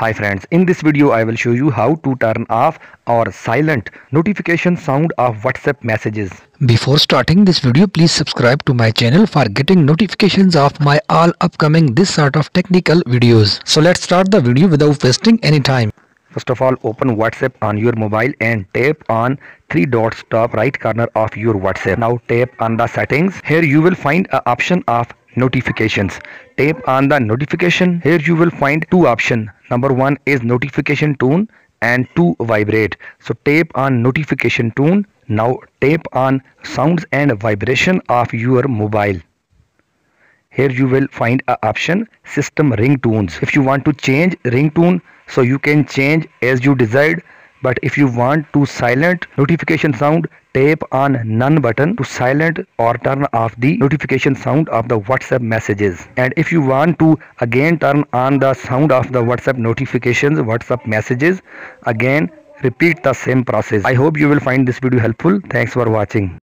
Hi friends, in this video I will show you how to turn off or silent notification sound of WhatsApp messages. Before starting this video, please subscribe to my channel for getting notifications of my all upcoming this sort of technical videos. So let's start the video without wasting any time. First of all, open WhatsApp on your mobile and tap on three dots top right corner of your WhatsApp. Now tap on the settings. Here you will find an option of notifications. Tap on the notification. Here you will find two options. Number one is notification tune and two vibrate. So tap on notification tune. Now tap on sounds and vibration of your mobile. Here you will find a option system ringtones. If you want to change ringtone, so you can change as you desired. But if you want to silent notification sound, tap on none button to silent or turn off the notification sound of the WhatsApp messages. And if you want to again turn on the sound of the WhatsApp notifications, WhatsApp messages, again repeat the same process. I hope you will find this video helpful. Thanks for watching.